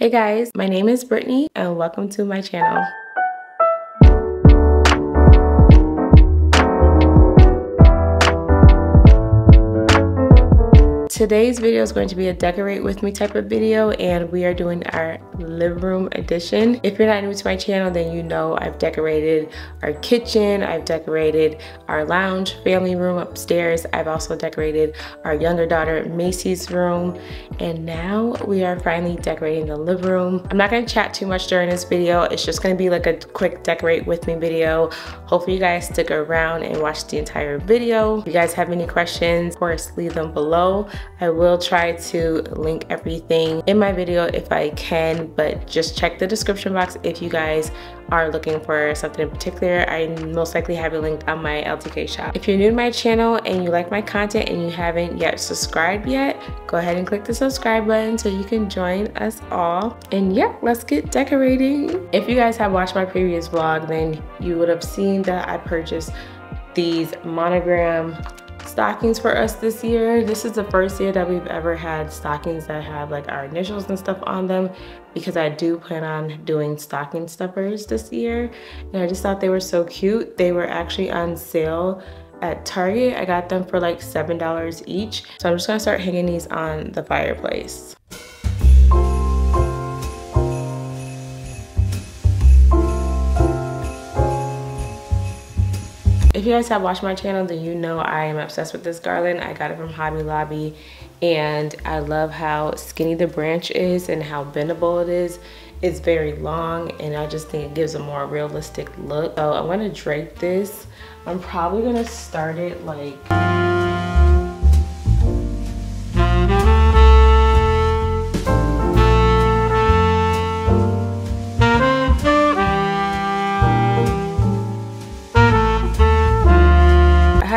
Hey guys, my name is Brittany and welcome to my channel. Today's video is going to be a decorate with me type of video, and we are doing our living room edition. If you're not new to my channel, then you know I've decorated our kitchen, I've decorated our lounge family room upstairs, I've also decorated our younger daughter Macy's room, and now we are finally decorating the living room. I'm not going to chat too much during this video. It's just going to be like a quick decorate with me video. Hopefully you guys stick around and watch the entire video. If you guys have any questions, of course leave them below. I will try to link everything in my video if I can, but just check the description box if you guys are looking for something in particular. I most likely have it linked on my LTK shop. If you're new to my channel and you like my content and you haven't yet subscribed yet, go ahead and click the subscribe button so you can join us all. And yeah, let's get decorating. If you guys have watched my previous vlog, then you would have seen that I purchased these monogram stockings for us this year. This is the first year that we've ever had stockings that have like our initials and stuff on them, because I do plan on doing stocking stuffers this year, and I just thought they were so cute. They were actually on sale at Target. I got them for like $7 each, so I'm just gonna start hanging these on the fireplace. If you guys have watched my channel, then you know I am obsessed with this garland. I got it from Hobby Lobby, and I love how skinny the branch is and how bendable it is. It's very long, and I just think it gives a more realistic look. So I'm gonna drape this. I'm probably gonna start it like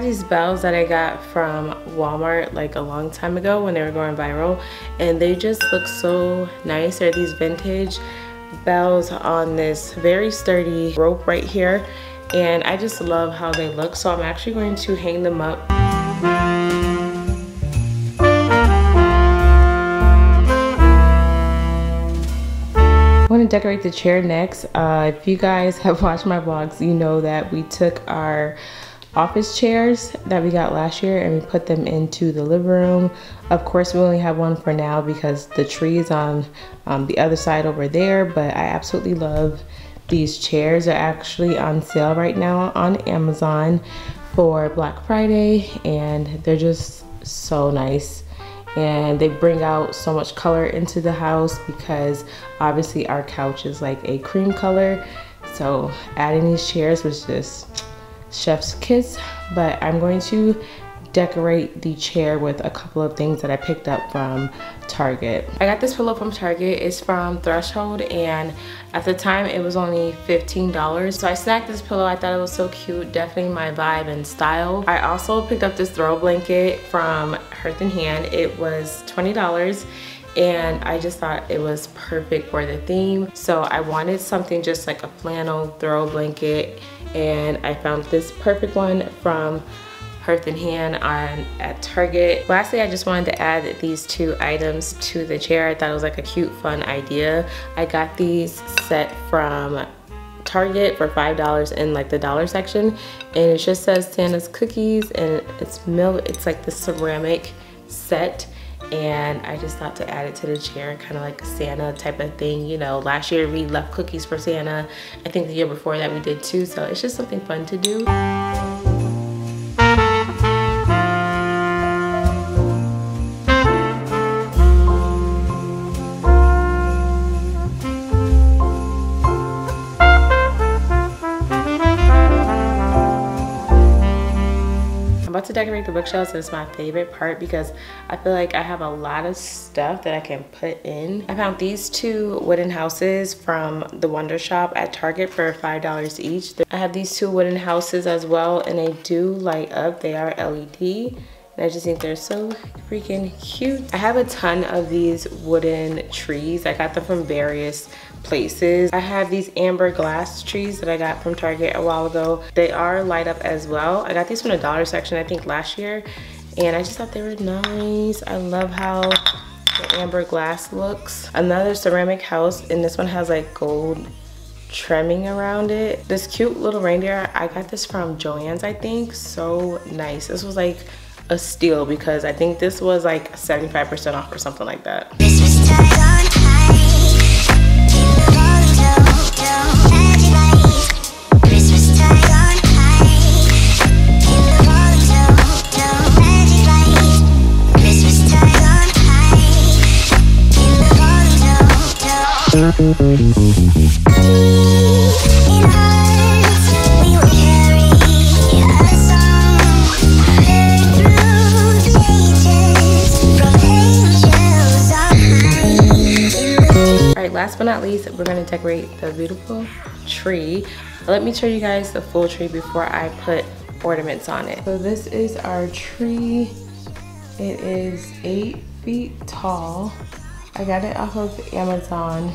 these bells that I got from Walmart like a long time ago when they were going viral, and they just look so nice. They're these vintage bells on this very sturdy rope right here, and I just love how they look, so I'm actually going to hang them up. I'm going to decorate the chair next. If you guys have watched my vlogs, you know that we took our office chairs that we got last year and we put them into the living room. Of course we only have one for now because the tree is on the other side over there, but I absolutely love these chairs. They're actually on sale right now on Amazon for Black Friday, and they're just so nice, and they bring out so much color into the house because obviously our couch is like a cream color, so adding these chairs was just chef's kiss. But I'm going to decorate the chair with a couple of things that I picked up from Target. I got this pillow from Target. It's from Threshold, and at the time it was only $15, so I snagged this pillow. I thought it was so cute, definitely my vibe and style. I also picked up this throw blanket from Hearth and Hand. It was $20, and I just thought it was perfect for the theme, so I wanted something just like a flannel throw blanket, and I found this perfect one from Hearth and Hand at Target. Lastly, I just wanted to add these two items to the chair. I thought it was like a cute, fun idea. I got these set from Target for $5 in like the dollar section, and it just says Santa's Cookies, and it's milk. It's like the ceramic set, and I just thought to add it to the chair, kind of like a Santa type of thing. You know, last year we left cookies for Santa. I think the year before that we did too, so it's just something fun to do. To decorate the bookshelves is my favorite part because I feel like I have a lot of stuff that I can put in. I found these two wooden houses from the Wonder Shop at Target for $5 each. I have these two wooden houses as well, and they do light up. They are LED. I just think they're so freaking cute. I have a ton of these wooden trees. I got them from various places. I have these amber glass trees that I got from Target a while ago. They are light up as well. I got these from the dollar section I think last year, and I just thought they were nice. I love how the amber glass looks. Another ceramic house, and this one has like gold trimming around it. This cute little reindeer, I got this from Joann's, I think. So nice. This was like a steal because I think this was like 75% off or something like that. This was tied on high. Last but not least, we're going to decorate the beautiful tree. Let me show you guys the full tree before I put ornaments on it. So this is our tree. It is 8 feet tall. I got it off of Amazon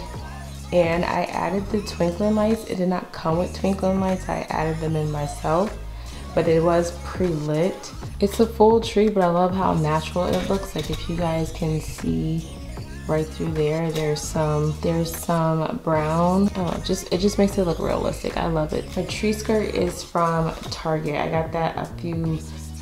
and I added the twinkling lights. It did not come with twinkling lights. I added them in myself, but it was pre-lit. It's a full tree, but I love how natural it looks. Like if you guys can see right through there, there's some brown. Oh, it just makes it look realistic. I love it. Her tree skirt is from Target. I got that a few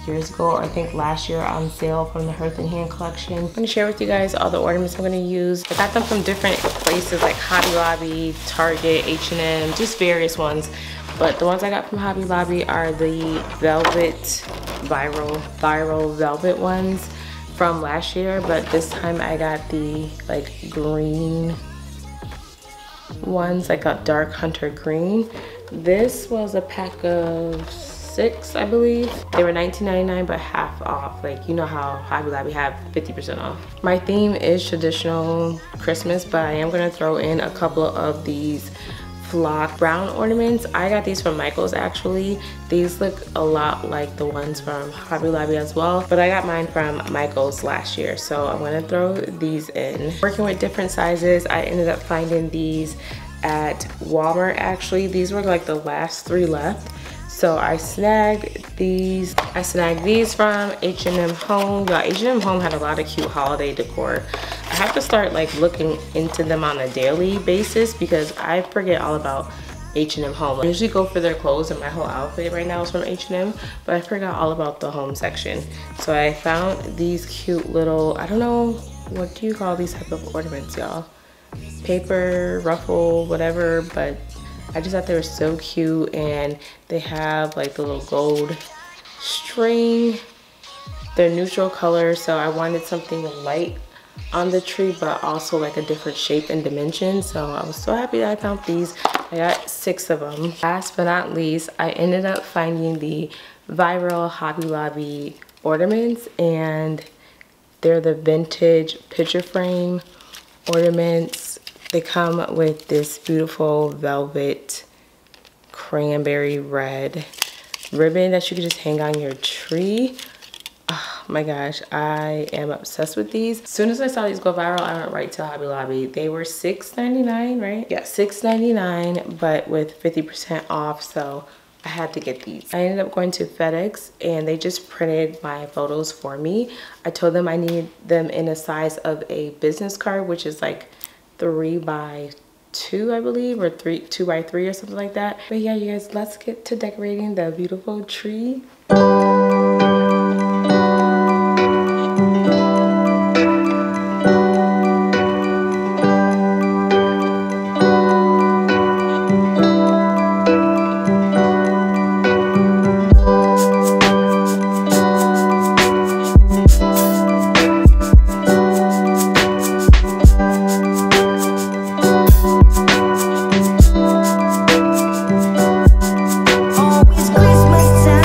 years ago, or I think last year, on sale from the Hearth and Hand collection. I'm gonna share with you guys all the ornaments I'm gonna use. I got them from different places like Hobby Lobby, Target, H&M, just various ones. But the ones I got from Hobby Lobby are the velvet, viral velvet ones from last year, but this time I got the like green ones, like a dark hunter green. This was a pack of 6, I believe. They were $19.99, but half off. Like, you know how Hobby Lobby have 50% off. My theme is traditional Christmas, but I am gonna throw in a couple of these flock brown ornaments. I got these from Michael's actually. These look a lot like the ones from Hobby Lobby as well, but I got mine from Michael's last year, so I'm gonna throw these in. Working with different sizes, I ended up finding these at Walmart actually. These were like the last 3 left, so I snagged these. I snagged these from H&M Home. Y'all, H&M Home had a lot of cute holiday decor. I have to start like looking into them on a daily basis because I forget all about H&M Home. I usually go for their clothes and my whole outfit right now is from H&M, but I forgot all about the home section. So I found these cute little, I don't know, what do you call these type of ornaments, y'all? Paper, ruffle, whatever, but I just thought they were so cute, and they have like the little gold string. They're neutral color, so I wanted something light on the tree but also like a different shape and dimension, so I was so happy that I found these. I got 6 of them. Last but not least, I ended up finding the viral Hobby Lobby ornaments, and they're the vintage picture frame ornaments. They come with this beautiful velvet cranberry red ribbon that you can just hang on your tree. Oh my gosh, I am obsessed with these. As soon as I saw these go viral, I went right to Hobby Lobby. They were $6.99, right? Yeah, $6.99, but with 50% off, so I had to get these. I ended up going to FedEx and they just printed my photos for me. I told them I needed them in a size of a business card, which is like 3x2, I believe, or 2x3 or something like that. But yeah, you guys, let's get to decorating the beautiful tree. Always Christmas time.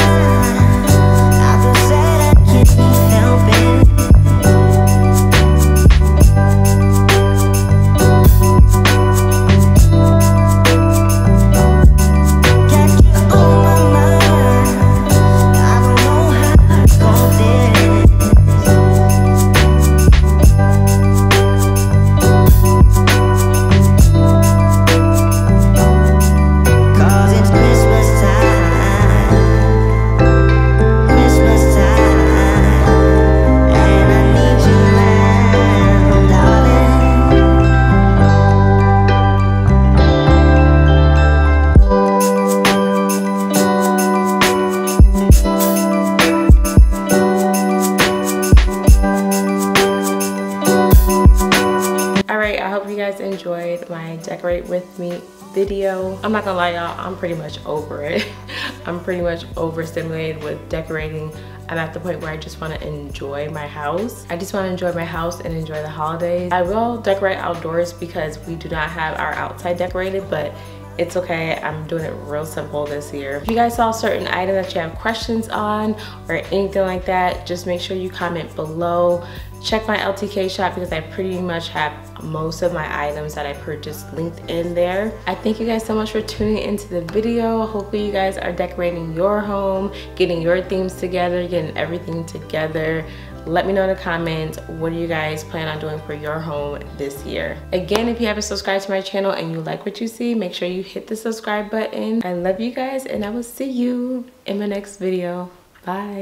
guys enjoyed my decorate with me video. I'm not gonna lie y'all, I'm pretty much over it. I'm pretty much overstimulated with decorating. I'm at the point where I just want to enjoy my house. I just want to enjoy my house and enjoy the holidays. I will decorate outdoors because we do not have our outside decorated, but it's okay, I'm doing it real simple this year. If you guys saw a certain item that you have questions on or anything like that, just make sure you comment below. Check my LTK shop because I pretty much have most of my items that I purchased linked in there. I thank you guys so much for tuning into the video. Hopefully you guys are decorating your home, getting your themes together, getting everything together. Let me know in the comments, what do you guys plan on doing for your home this year? Again, if you haven't subscribed to my channel and you like what you see, make sure you hit the subscribe button. I love you guys and I will see you in my next video. Bye.